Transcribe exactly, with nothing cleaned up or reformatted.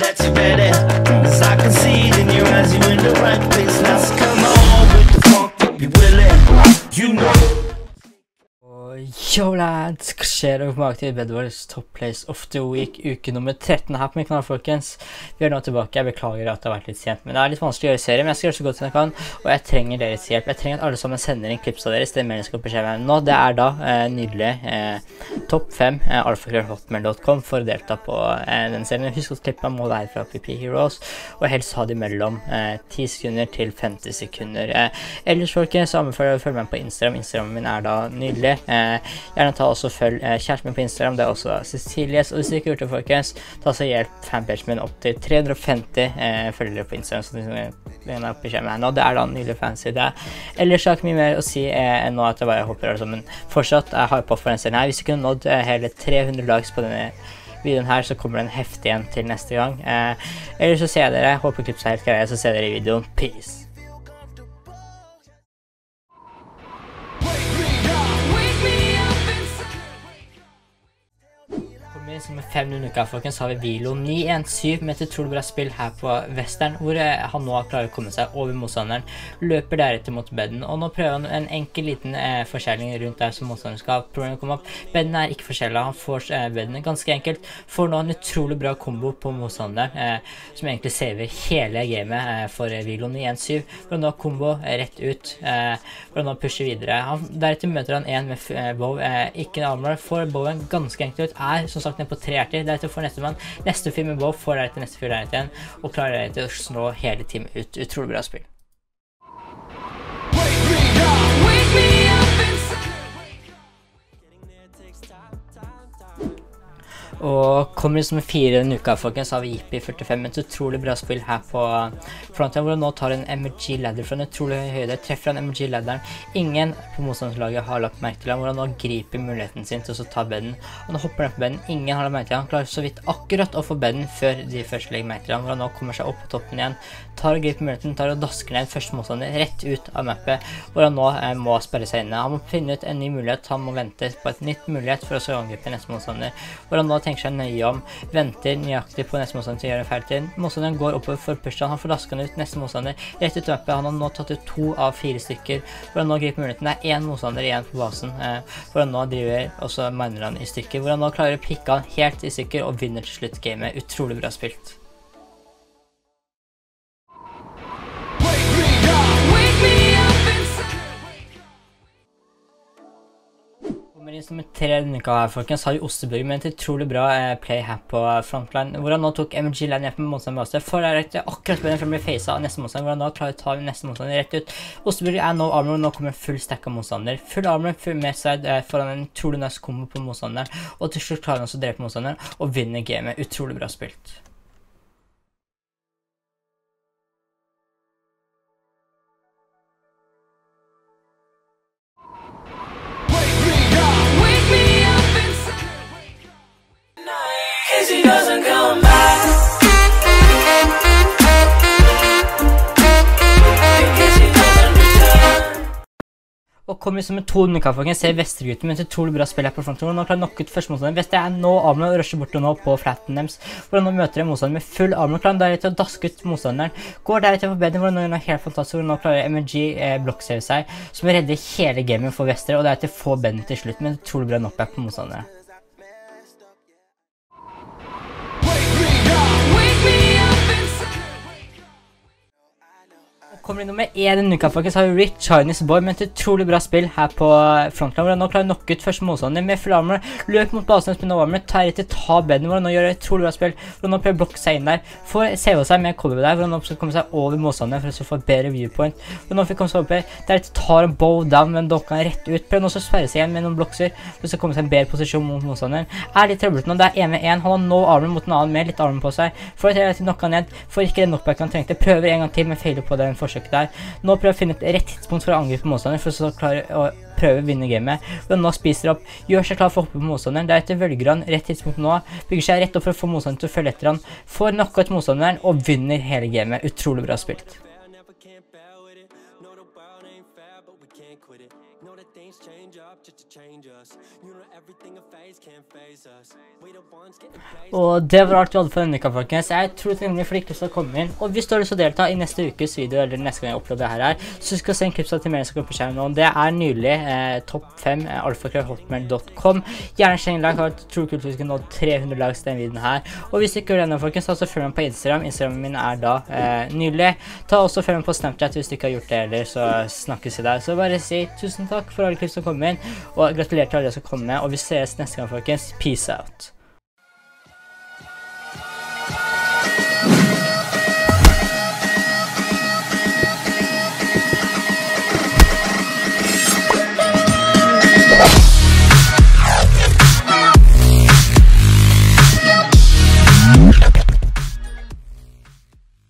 that you're ready, cause I can see it in your eyes, you're in the right place. Now so come on with the funk, if you're willing, you know. Yo lads, hva skjer og tilbake til Bedwars Top Place of the Week, uke nummer tretten her på min kanal, folkens. Vi er nå tilbake, jeg beklager at det har vært litt sent, men det er litt vanskelig å gjøre serie, men jeg skal gjøre så godt som jeg kan, og jeg trenger deres hjelp. Jeg trenger at alle sammen sender inn klips av deres, det er mer jeg skal beskjede meg nå. Det er da eh, Nydlee eh, topp fem eh, alfa krøll hotmail punktum com for å delta på eh, den serien. Husk å klippe meg må det her fra P V P Heroes, og helst ha det mellom eh, ti sekunder til femti sekunder. Eh, ellers folkens, så anbefaler jeg å følge meg på Instagram. Instagrammen min er da Nydlee. Eh, gjerne ta også følg eh, kjæresten min på Instagram, det er også Cecilie. Og hvis du ikke har gjort det folkens, ta så hjelp fanpagen min opp til tre hundre og femti eh, følgere på Instagram, så det er da Nydlee fancy det. Ellers har jeg ikke mye mer å si eh, enn nå at det var jeg håper altså, men fortsatt jeg har på for den serien her. Hvis du kunne nådd hele tre hundre likes på denne videoen her, så kommer det en heftig en til neste gang. Eh, eller så ser jeg dere. Håper klippet er helt greie, så ser dere i videoen. Peace! Med fem hundre uker, folkens, har vi Vilo ni en syv med et utrolig bra spill her på Vesteren, hvor han nå klarer å komme seg over motstanderen, løper deretter mot bedden, og nå prøver han en enkel liten eh, forskjelling rundt der som motstanderen skal ha problemet å komme opp. Bedden er ikke forskjellig, han får eh, bedden ganske enkelt, får nå en utrolig bra kombo på motstanderen, eh, som egentlig saver hele gamet eh, for Vilo ni en syv, for å nå kombo rett ut, eh, for å nå pushe videre. Han, deretter møter han en med eh, bow, eh, ikke en armor, får bowen ganske enkelt ut, er som sagt en på tre hjerter, deretter får neste mann, neste fyr med bål, får deretter neste fyr deretter igjen, og klarer deretter å snå hele teamet ut. Utrolig bra spill. Og kommer liksom med fire denne uka, folkens, så har vi I P førtifem, et utrolig bra spill her på fronten, hvor han nå tar en M R G-ladder fra en utrolig høy høyde, treffer han M R G-ladderen, ingen på motstandslaget har lagt merke til han, hvor han nå griper muligheten sin til å ta bedden, og nå hopper han på bedden, ingen har lagt merke til han, han klarer så vidt akkurat å få bedden før de første legger merke til han, hvor han nå kommer seg opp på toppen igjen, tar og griper muligheten, tar og dasker ned første motstander rett ut av mappet, hvor han nå eh, må sperre seg inne. Han må finne ut en ny mulighet, han må vente på et nytt mulighet for å så angripe neste motstander, hvor han nå tenker seg nøye om, venter nøyaktig på neste motstander til å gjøre en feil til. Motstanderen går oppover for pushen, han får daskene ut, neste motstander rett ut av mappet, han har nå tatt ut to av fire stykker, hvor han nå griper muligheten, det er en motstander igjen på basen, eh, hvor han nå driver, og så miner han i stykker, hvor han nå klarer å pikke han helt i stykker og vinner til slutt gamet. Utrolig bra spilt. Nummer tre denne uka her, folkens, har vi Osterbjørg med et utrolig bra eh, play her på frontline, hvor han nå tok M G-line hjelp med motstand base, for det er rett akkurat bedre for å bli facet av neste motstand, hvor han nå klarer å ta neste motstand rett ut. Osterbjørg er nå armor, og nå kommer full stack av motstander, full armor, full medside, eh, foran en utrolig nice kombo på motstanderen, og til slutt klarer han også å drepe motstanderen, og vinner gamet. Utrolig bra spilt. Og kommer som en to hundre K, folkens, ser Vestergutten med et utrolig bra spill her på fronten, hvor han nå klarer å knocke ut første motstanderen. Vester er nå armor og rusher bort og nå på flatten deres, hvor han nå møter en motstander med full armor, klarer han deretter å daske ut motstanderen, går deretter for bedre, hvor han nå er helt fantastisk, hvor han nå klarer M R G eh, blokksever seg, som redder hele gamen for Vester, og deretter få bedre til slutt med et utrolig bra knockback på motstanderen. Kommer i nummer én denne uka, folkens, har vi Rich Chinese Boy med et utrolig bra spill her på frontline, hvor han nå klarer å knocke ut første motstander med full armor, løp mot basen hans med noe armor, tar etter ta bedden, hvor han nå gjør et utrolig bra spill, hvor han nå prøver å blokke seg inn der, får save seg med K B der, hvor han nå skal komme seg over motstanderen for å få bedre viewpoint, hvor nå fikk komme seg opp her, deretter tar han bow down, men dokka han rett ut, prøver nå også å sperre seg igjen med noen blokser, for å komme seg en bedre posisjon mot motstanderen, er litt trøblet nå, det er en mot en, han har nå armor mot en annen med litt armor på seg, får det til å knocke han ned, får ikke den knockbacken han trengte, prøver en gang til, men feiler på den forsøk der. Nå prøver jeg å finne et rett tidspunkt for å angripe motstanderen, for så klare å prøve å vinne gamet. Men nå spiser han opp, gjør seg klar for å hoppe på motstanderen, deretter velger han rett tidspunkt nå, bygger seg rett opp for å få motstanderen til å følge etter han, får knocka ut motstanderen og vinner hele gamet. Utrolig bra spilt. Og det var alt vi hadde for denne uka, folkens. Jeg tror det er nemlig flinkere til å komme inn. Og hvis du har lyst til å delta i neste ukes video, eller neste gang jeg uploader det her her, så skal du se en klippstad til mer som kommer på skjermen nå. Det er Nydlee top five at hotmail dot com. Gjerne skjeng like, jeg tror kult vi skal nå tre hundre likes til denne videoen her. Og hvis du ikke gjør det nå, folkens, så følg meg på Instagram. Instagramen min er da eh, Nydlee. Ta også følg meg på Snapchat hvis du ikke har gjort det heller, så snakkes i dag. Så bare si tusen takk for alle klipp som kommer inn, og gratulerer til alle som kommer med. Og vi ses neste gang, folkens. Peace out.